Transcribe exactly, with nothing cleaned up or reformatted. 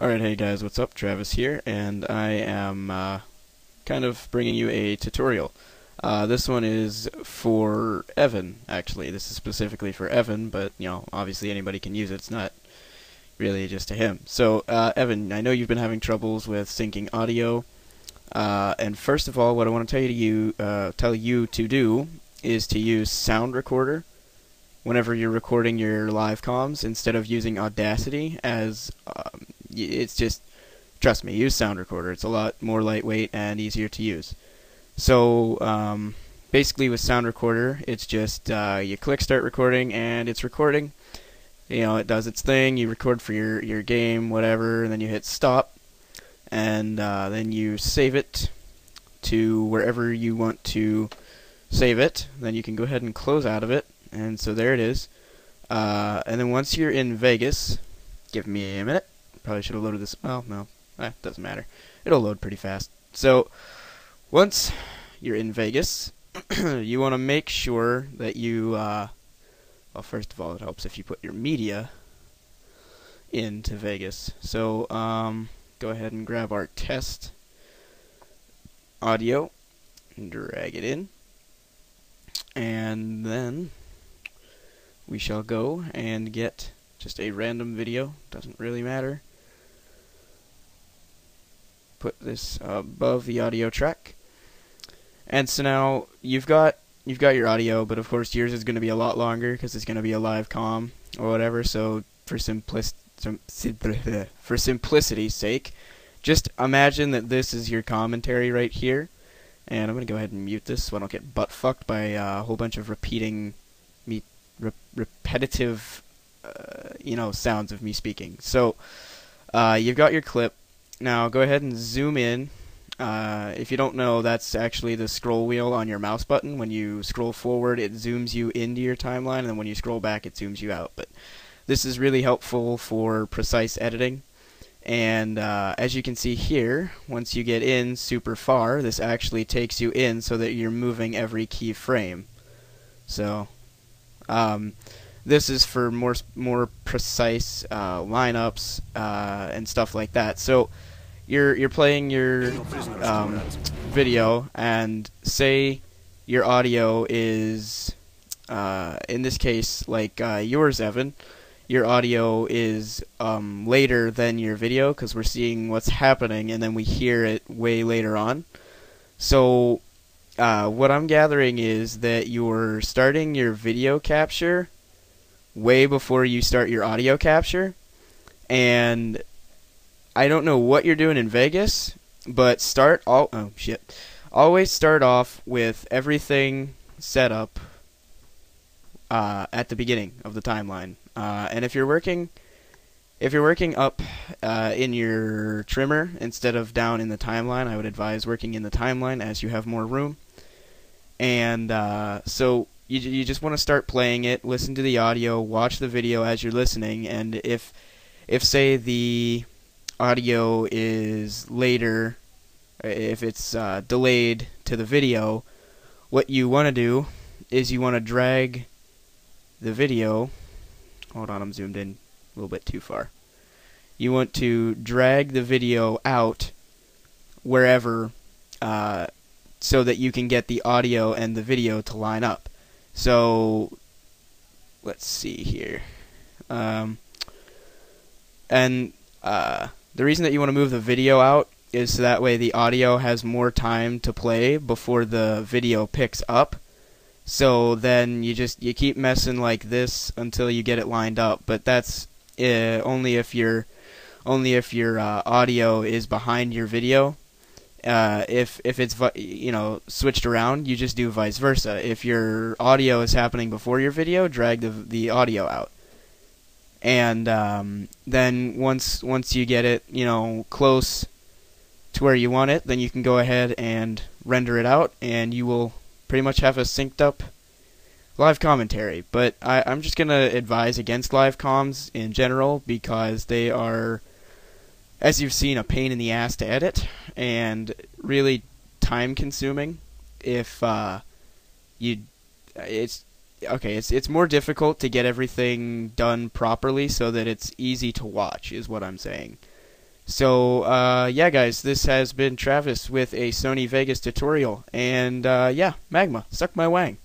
Alright, hey guys, what's up? Travis here, and I am uh, kind of bringing you a tutorial. Uh, this one is for Evan, actually. This is specifically for Evan, but, you know, obviously anybody can use it. It's not really just to him. So, uh, Evan, I know you've been having troubles with syncing audio, uh, and first of all, what I want to tell you to you, uh, tell you to do is to use Sound Recorder whenever you're recording your live comms instead of using Audacity as... Um, it's just, trust me, use Sound Recorder. It's a lot more lightweight and easier to use. So um, basically with Sound Recorder, it's just uh, you click start recording and it's recording. You know, it does its thing. You record for your, your game, whatever, and then you hit stop, and uh, then you save it to wherever you want to save it. Then you can go ahead and close out of it, and so there it is. Uh, and then once you're in Vegas, give me a minute. Probably should have loaded this. Well, no, eh, doesn't matter. It'll load pretty fast. So once you're in Vegas, you want to make sure that you, uh, well, first of all, it helps if you put your media into Vegas. So um, go ahead and grab our test audio and drag it in, and then we shall go and get just a random video. Doesn't really matter. Put this above the audio track, and so now you've got you've got your audio, but of course yours is going to be a lot longer because it's going to be a live comm or whatever. So for simplicity, for simplicity's sake, just imagine that this is your commentary right here. And I'm going to go ahead and mute this so I don't get butt fucked by uh, a whole bunch of repeating, me re repetitive, uh, you know, sounds of me speaking. So uh, you've got your clip. Now go ahead and zoom in. Uh, if you don't know, that's actually the scroll wheel on your mouse button. When you scroll forward, it zooms you into your timeline, and then when you scroll back, it zooms you out. But this is really helpful for precise editing. And uh, as you can see here, once you get in super far, this actually takes you in so that you're moving every keyframe. So um, this is for more more precise uh, lineups uh, and stuff like that. So You're, you're playing your um, video, and say your audio is, uh, in this case, like uh, yours, Evan, your audio is um, later than your video because we're seeing what's happening, and then we hear it way later on. So uh, what I'm gathering is that you're starting your video capture way before you start your audio capture, and I don't know what you're doing in Vegas, but start all oh shit. Always start off with everything set up uh, at the beginning of the timeline. Uh, and if you're working, if you're working up uh, in your trimmer instead of down in the timeline, I would advise working in the timeline as you have more room. And uh, so you you just want to start playing it, listen to the audio, watch the video as you're listening, and if if say the audio is later, if it's uh, delayed to the video, what you want to do is you want to drag the video, hold on, I'm zoomed in a little bit too far, you want to drag the video out wherever uh, so that you can get the audio and the video to line up. So let's see here, um, and uh, the reason that you want to move the video out is so that way the audio has more time to play before the video picks up. So then you just you keep messing like this until you get it lined up. But that's uh, only if your only if your uh, audio is behind your video. Uh, if if it's you know switched around, you just do vice versa. If your audio is happening before your video, drag the the audio out. And um, then once once you get it, you know, close to where you want it, then you can go ahead and render it out, and you will pretty much have a synced up live commentary. But I, I'm just gonna advise against live comms in general because they are, as you've seen, a pain in the ass to edit and really time consuming. If uh, you, it's. Okay, it's it's more difficult to get everything done properly so that it's easy to watch, is what I'm saying. So uh, yeah, guys, this has been Travis with a Sony Vegas tutorial, and uh, yeah, Magma, suck my wang.